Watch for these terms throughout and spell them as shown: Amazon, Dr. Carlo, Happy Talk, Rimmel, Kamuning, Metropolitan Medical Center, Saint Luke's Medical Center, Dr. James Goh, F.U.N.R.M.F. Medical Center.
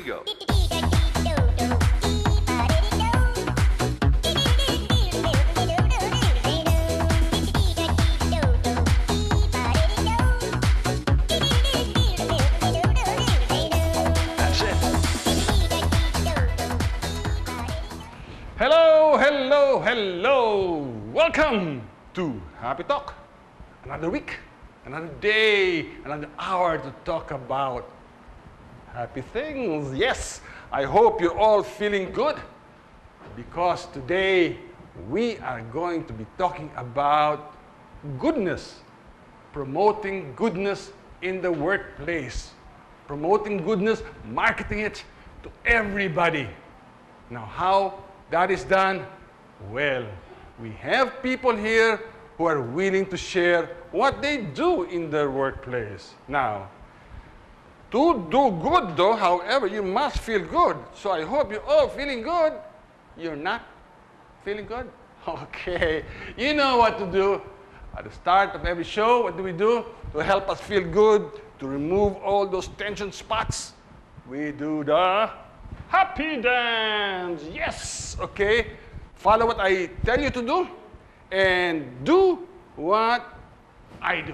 we go. Hello, welcome to Happy Talk. Another week, another day, another hour to talk about happy things. Yes, I hope you're all feeling good because today we are going to be talking about goodness, promoting goodness in the workplace, promoting goodness, marketing it to everybody. Now, how that is done? Well, we have people here who are willing to share what they do in their workplace. Now, to do good though, however, you must feel good. So I hope you're all feeling good. You're not feeling good? Okay, you know what to do. At the start of every show, what do? To help us feel good, to remove all those tension spots, we do the happy dance. Yes, okay. Follow what I tell you to do, and do what I do.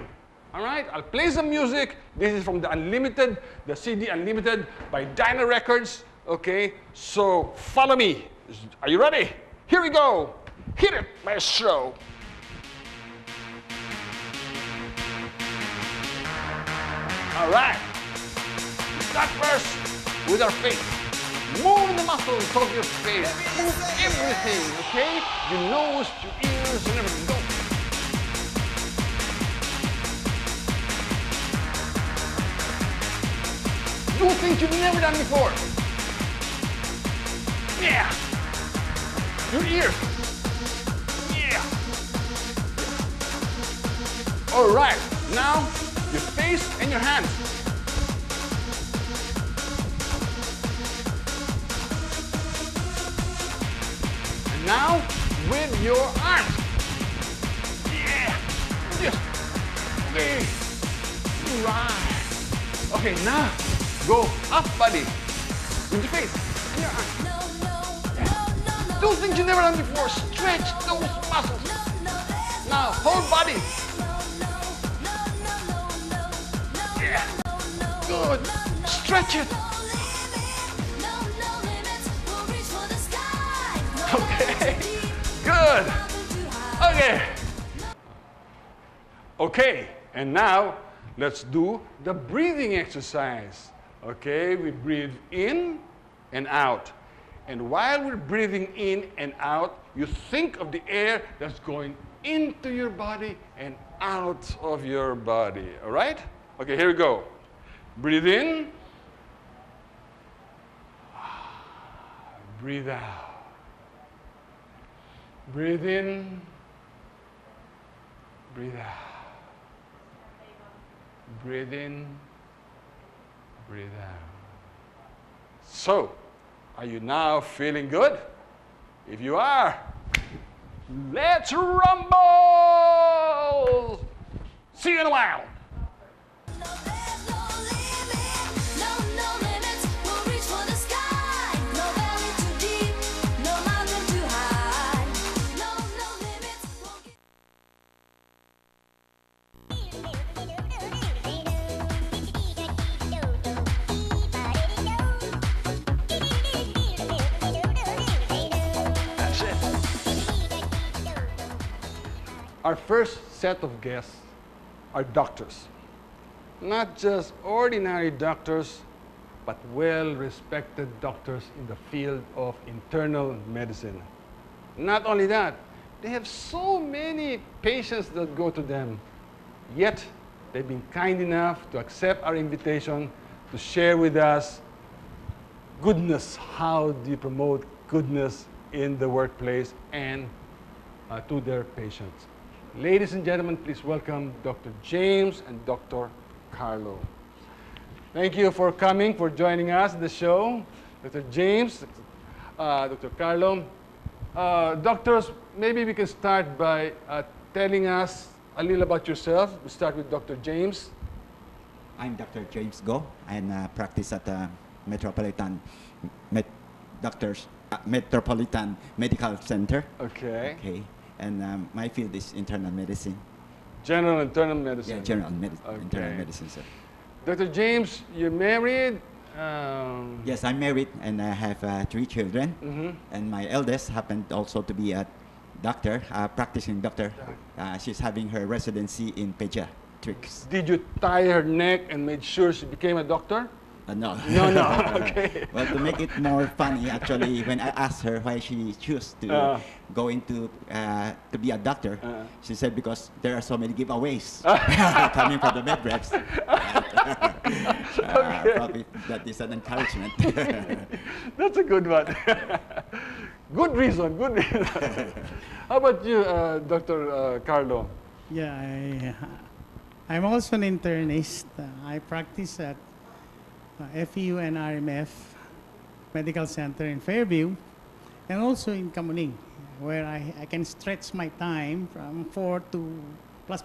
All right, I'll play some music. This is from the Unlimited, the CD Unlimited by Dino Records. Okay, so follow me. Are you ready? Here we go. Hit it, maestro. All right. Start first with our faith. Move the muscles of your face. Move everything, okay? Your nose, your ears, and everything. Go. Do things you've never done before. Yeah. Your ears. Yeah. All right. Now, your face and your hands. Now, with your arms. Yeah. Yes. Okay. Right. Okay, now, go up, buddy. With your face. And your arms. Yeah. Do things you've never done before. Stretch those muscles. Now, whole body. Yeah. Good. Stretch it. Okay, good. Okay. Okay, and now let's do the breathing exercise. Okay, we breathe in and out. And while we're breathing in and out, you think of the air that's going into your body and out of your body. All right? Okay, here we go. Breathe in. Breathe out. Breathe in, breathe out. Breathe in, breathe out. So, are you now feeling good? If you are, let's rumble! See you in a while. Our first set of guests are doctors. Not just ordinary doctors, but well-respected doctors in the field of internal medicine. Not only that, they have so many patients that go to them. Yet, they've been kind enough to accept our invitation to share with us goodness. How do you promote goodness in the workplace and to their patients? Ladies and gentlemen, please welcome Dr. James and Dr. Carlo. Thank you for coming, for joining us in the show. Dr. James, Dr. Carlo. Doctors, maybe we can start by telling us a little about yourself. We'll start with Dr. James. I'm Dr. James Goh, and I practice at Metropolitan Medical Center. Okay. Okay. And my field is internal medicine. General internal medicine. Yeah, general internal medicine, sir. Dr. James, you're married? Yes, I'm married, and I have 3 children. Mm-hmm. And my eldest happened also to be a doctor, practicing doctor. She's having her residency in pediatrics. Did you tie her neck and made sure she became a doctor? No. No, no. Okay. Well, to make it more funny, actually, when I asked her why she chose to go into to be a doctor, she said because there are so many giveaways coming from the med reps. Probably that is an encouragement. That's a good one. Good reason. Good reason. How about you, Dr. Carlo? Yeah, I'm also an internist. I practice at F.U.N.R.M.F. Medical Center in Fairview, and also in Kamuning, where I can stretch my time from 4 to plus,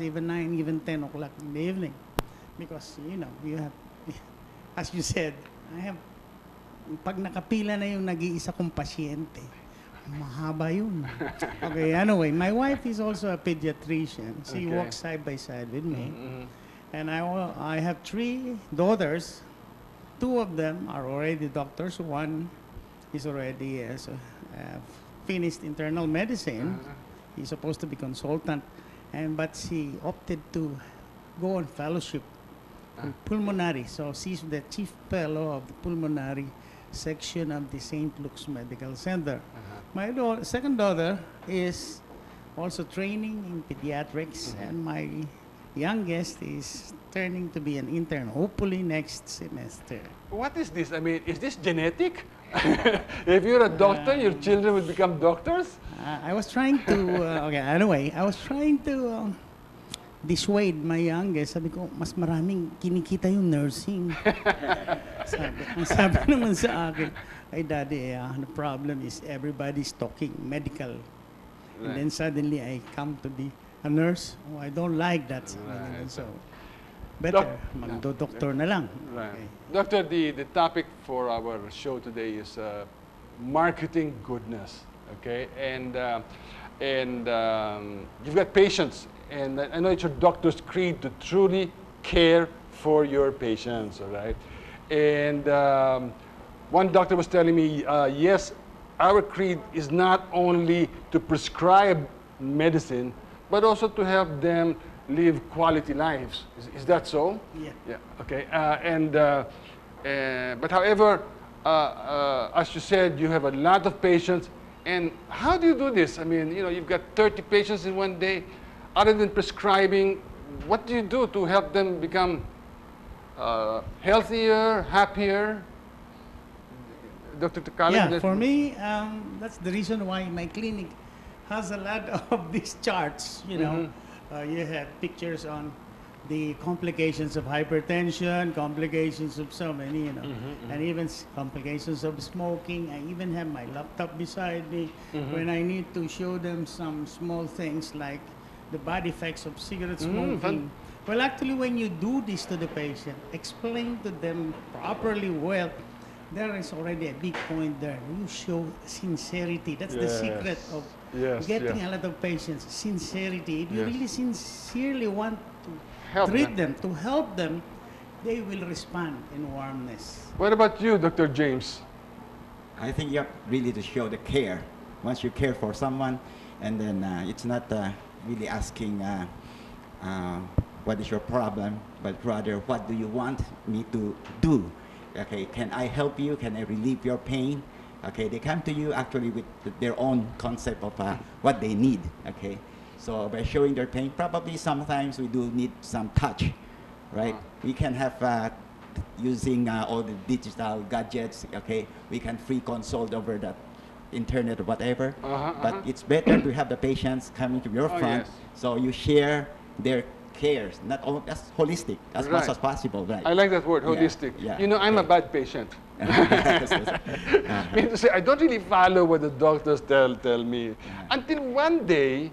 even 9, even 10 o'clock in the evening. Because, you know, you have, as you said, I have, pag nakapila na yung nag-iisa kong pasyente, mahaba yun. Okay, anyway, my wife is also a pediatrician. She works side by side with me. And I have 3 daughters. 2 of them are already doctors. 1 is already finished internal medicine. He's supposed to be consultant, but she opted to go on fellowship in pulmonary. So she's the chief fellow of the pulmonary section of the Saint Luke's Medical Center. My second daughter is also training in pediatrics, and my youngest is turning to be an intern, hopefully next semester. What is this? I mean, is this genetic? If you're a doctor, your children will become doctors? I was trying to, I was trying to dissuade my youngest. Sabi ko, mas maraming kinikita yung nursing. Sabi naman sa akin, ay daddy, the problem is everybody's talking medical. Right. And then suddenly I come to be a nurse. Oh, I don't like that. Right. So, better magdo-doctor na lang. Right. Okay. Doctor, the topic for our show today is marketing goodness. Okay, and you've got patients, and I know it's your doctor's creed to truly care for your patients. All right, and one doctor was telling me, yes, our creed is not only to prescribe medicine, but also to help them live quality lives. Is that so? Yeah. Yeah. Okay. But however, as you said, you have a lot of patients. And how do you do this? I mean, you know, you've got 30 patients in one day. Other than prescribing, what do you do to help them become healthier, happier? Dr. Carlo? Yeah. For me, that's the reason why my clinic has a lot of these charts, you know. You have pictures on the complications of hypertension, complications of so many, you know, and even complications of smoking. I even have my laptop beside me when I need to show them some small things like the bad effects of cigarette smoking. Well, actually, when you do this to the patient, explain to them properly well, there is already a big point there. You show sincerity. That's the secret of getting a lot of patients. Sincerity. If you really sincerely want to help them, they will respond in warmness. What about you, Dr. James? I think you have really to show the care. Once you care for someone, and then it's not really asking what is your problem, but rather what do you want me to do? Okay, can I help you? Can I relieve your pain? Okay, they come to you actually with their own concept of what they need. Okay, so by showing their pain, probably sometimes we do need some touch, right? We can have, using all the digital gadgets, okay, we can free consult over the internet or whatever, but it's better to have the patients coming to your front, so you share their cares, not all, that's holistic, as much as possible, right? I like that word, holistic. Yeah, you know, I'm a bad patient. I mean to say, I don't really follow what the doctors tell me until one day